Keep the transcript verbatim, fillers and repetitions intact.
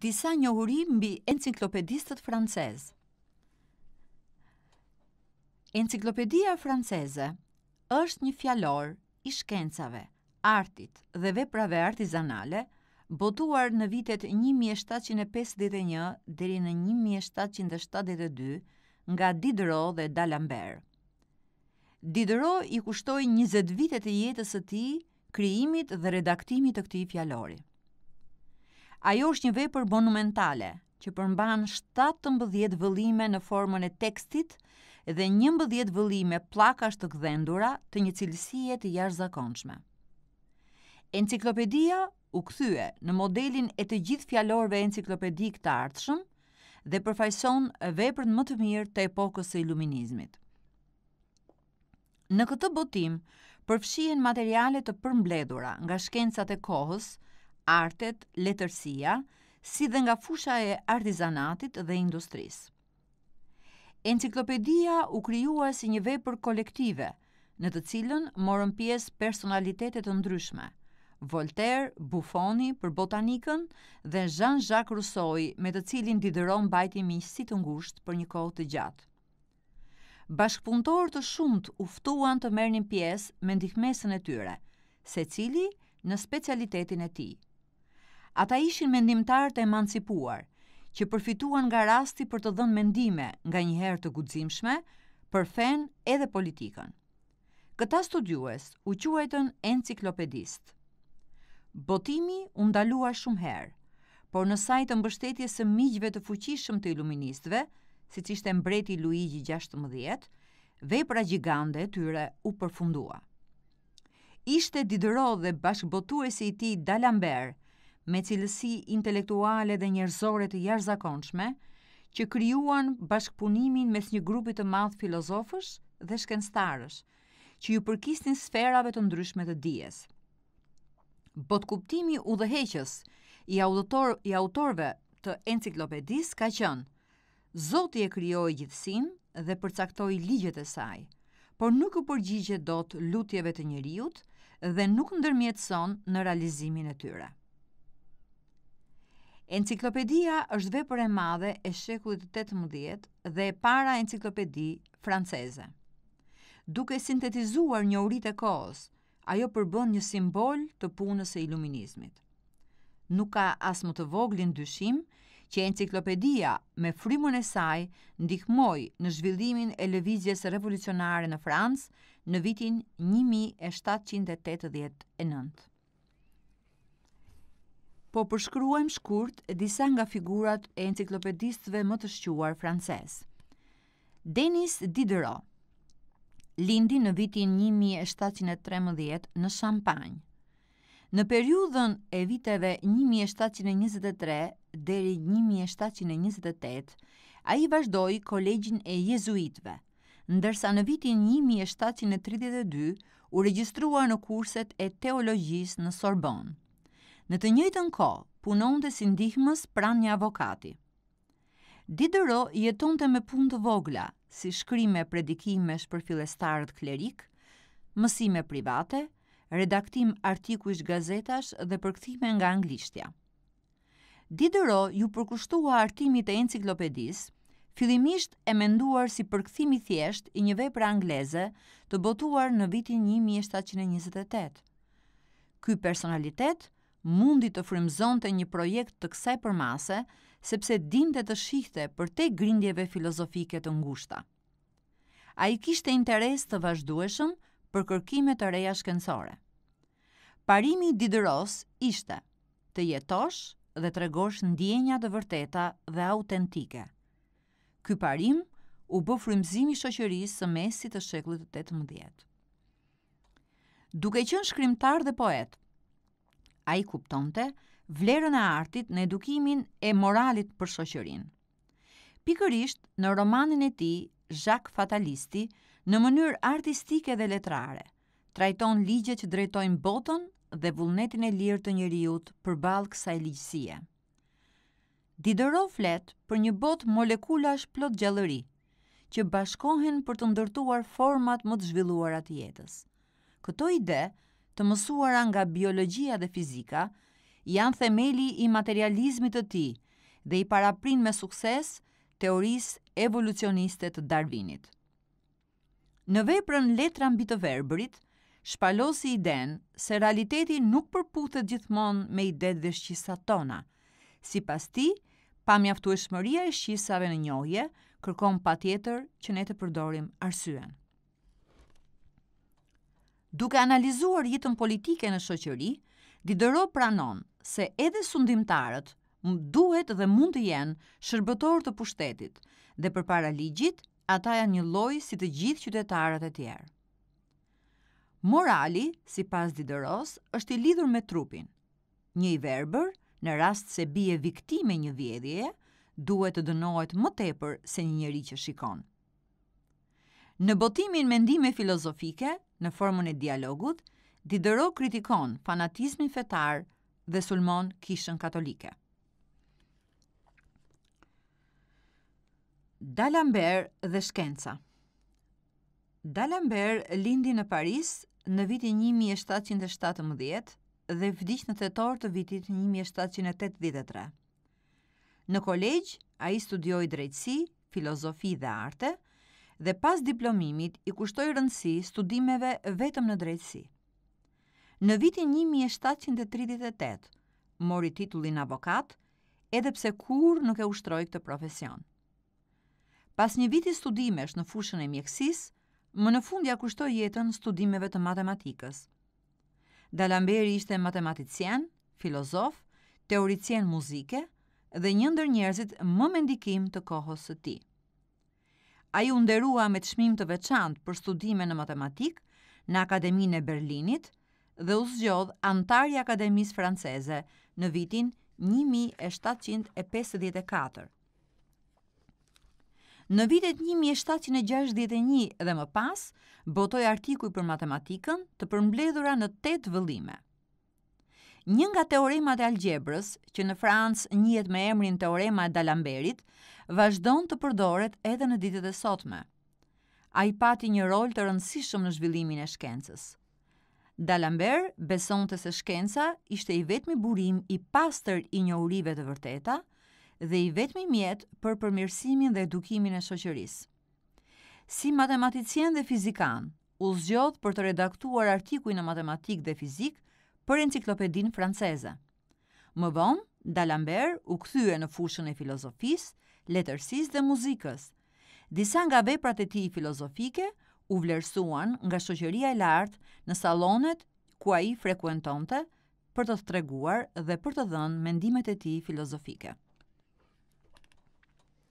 disa njohuri mbi enciklopedistët francezë. Enciklopedia franceze është një fjalor i shkencave, artit dhe veprave artizanale, botuar në vitet një mijë e shtatëqind e pesëdhjetë e një deri në një mijë e shtatëqind e shtatëdhjetë e dy nga Diderot dhe d'Alembert. Diderot i kushtoi njëzet vitet e jetës së tij krijimit dhe redaktimit të këtij fjalori. Ajo është një vepër monumentale që përmban shtatëmbëdhjetë vëllime në formën e tekstit dhe njëmbëdhjetë vëllime pllakash të gdhendura të një cilësie të jashtëzakonshme. Enciklopedia u kthye në modelin e të gjithë fjalorëve enciklopedik të ardhshëm dhe përfaqëson veprën më të mirë të epokës së Iluminizmit. Në këtë botim përfshihen materiale të përmbledhura nga shkencat e kohës, artet, letërsia, si dhe nga fusha e artizanatit dhe industrisë. Enciklopedia u krijuar si një vepër kolektive, në të cilën morën pjesë personalitete të ndryshme, Voltaire, Buffoni për botanikën dhe Jean-Jacques Rousseau, me të cilin Diderot mbajti miqësi të ngushtë për një kohë të gjatë. Bashkëpunëtorë të shumtë u ftuan të merrnin pjesë me ndihmesën e tyre, secili në specialitetin e tij. Ata ishin mendimtarë të emancipuar, që përfituan nga rasti për të dhënë mendime nga një herë të guximshme për fen edhe politikën. Këta studiues u quajtën enciklopedist. Botimi u ndalua shumë herë, por në sajtë mbështetjes së miqve të fuqishëm të iluministëve, siç ishte mbreti Luigi gjashtëmbëdhjetë, vepra gjigande e tyre u përfundua. Ishte Diderot dhe bashkëbotuesi i tij d'Alembert, me cilësi intelektuale dhe njerëzore të jashtëzakonshme, që krijuan bashkëpunimin mes një grupi të madh filozofësh dhe shkencëtarësh, që ju përkisnin sferave të ndryshme të dijes. Botkuptimi udhëheqës i autor, i autorëve të enciklopedisë ka qenë: Zoti e krijoi gjithësinë dhe përcaktoi ligjet e saj, por nuk u përgjigjet dot lutjeve të njeriut dhe nuk ndërmjetëson në realizimin e tyre. Enciklopedia është vepër e madhe e shekullit të tetëmbëdhjetë dhe e para enciklopedi franceze. Duke sintetizuar njohuritë e kohës, ajo përbën një simbol të punës së iluminizmit. Nuk ka as më të voglin dyshim që enciklopedia me frymën e saj ndihmoi në zhvillimin e lëvizjes revolucionare në Francë në vitin një mijë e shtatëqind e tetëdhjetë e nëntë. Po përshkruajmë shkurt disa nga figurat e enciklopedistëve më të shquar francez. Denis Diderot lindi në vitin një mijë e shtatëqind e trembëdhjetë në Champagne. Në periudhën e viteve një mijë e shtatëqind e njëzet e tre deri një mijë e shtatëqind e njëzet e tetë, ai vazhdoi kolegjin e Jezuitëve, ndërsa në vitin një mijë e shtatëqind e tridhjetë e dy u regjistrua në kurset e teologjisë në Sorbonne. Në të njëjtën kohë, punonte si ndihmës pranë një avokati. Diderot jetonte me punë të vogla, si shkrime predikimesh për fillestarët klerik, mësime private, redaktim artikujsh gazetash dhe përkthime nga anglishtja. Diderot ju përkushtua artimit e enciklopedisë, fillimisht e menduar si përkthim i thjesht i një vepre angleze të botuar në vitin një mijë e shtatëqind e njëzet e tetë. Ky personalitet mundi të frymëzonte një projekt të kësaj përmase, sepse dinte të shihte përtej grindjeve filozofike të ngushta. Ai kishte interes të vazhdueshëm për kërkime të reja shkencore. Parimi i Diderots ishte të jetosh dhe tregosh ndjenja të vërteta dhe autentike. Ky parim u bë frymëzimi i shoqërisë së mesit të shekullit të tetëmbëdhjetë. Duke qenë shkrimtar dhe poet, ai kuptonte vlerën e artit në edukimin e moralit për shoqërinë. Pikërisht në romanin e tij Zhak Fatalisti, në mënyrë artistike dhe letrare, trajton ligjet që drejtojnë botën dhe vullnetin e lirë të njerëzit përballë kësaj ligjësie. Diderot flet për një botë molekulash plot gjallëri, që bashkohen për të ndërtuar format më të zhvilluara të jetës. Këto ide të mësuara nga biologjia dhe fizika, janë themeli i materializmit të tij dhe I paraprin me sukses teorisë evolucioniste të Darwinit. Në veprën Letra mbi të verbrit, shpalosi idenë se realiteti nuk përputhet gjithmonë me idetë dhe shqisat tona. Sipas tij, pamjaftueshmëria e shqisave në njohje kërkon patjetër që ne të përdorim arsyen. Duke analizuar jetën politike në shoqëri, Diderot pranon se edhe sundimtarët duhet dhe mund të jenë shërbëtorë të pushtetit dhe përpara ligjit, ata janë një lloj si të gjithë qytetarët e tjerë. Morali, sipas Diderot, është I lidhur me trupin. Një I verbër, në rast se bie viktime një vjedhjeje, duhet të dënohet më tepër se një njeri që shikon. Në botimin mendime filozofike, në formën e dialogut, Diderot kritikon fanatizmin fetar dhe sulmon kishën katolike. D'Alembert dhe shkenca. D'Alembert lindi në Paris në vitin një mijë e shtatëqind e shtatëmbëdhjetë dhe vdiq në tetor të vitit një mijë e shtatëqind e tetëdhjetë e tre. Në kolegj, ai studioi drejtësi, filozofi dhe arte, dhe pas diplomimit I kushtoi rëndësi studimeve vetëm në drejtësi. Në vitin një mijë e shtatëqind e tridhjetë e tetë, mori titullin avokat, edhe pse kur nuk e ushtroi këtë profesion. Pas një viti studimesh në fushën e mjekësisë, më në fundja kushtoi jetën studimeve të matematikës. D'Alemberi ishte matematicien, filozof, teoricien muzike dhe një ndër njerëzit më me ndikim të kohës së tij. Ai u nderua me çmim të veçantë për studime në matematikë në Akademinë e Berlinit dhe u zgjodh antar I Akademisë franceze në vitin një mijë e shtatëqind e pesëdhjetë e katër. Në vitet një mijë e shtatëqind e gjashtëdhjetë e një dhe më pas, botoi artikuj për matematikën të përmbledhura në tetë vëllime. Një nga teoremat e algjebrës, që në Francë njihet me emrin Teorema e D'Alemberit, vazhdon të përdoret edhe në ditët e sotme. Ai pati një rol të rëndësishëm në zhvillimin e shkencës. D'Alembert besonte se shkenca ishte I vetmi burim I pastër I njohurive të vërteta, dhe I vetmi mjet për përmirësimin dhe edukimin e shoqërisë. Si matematicien dhe fizikan, u zgjodh për të redaktuar artikuj në matematikë dhe fizikë për Enciklopedinë franceze. Më vonë, D'Alembert u kthye në fushën e filozofisë, letërsisë dhe muzikës. Disa nga veprat e tij filozofike u vlerësuan nga shoqëria e lartë në sallonet ku ai frekuentonte për të treguar dhe për të dhënë mendimet e tij filozofike.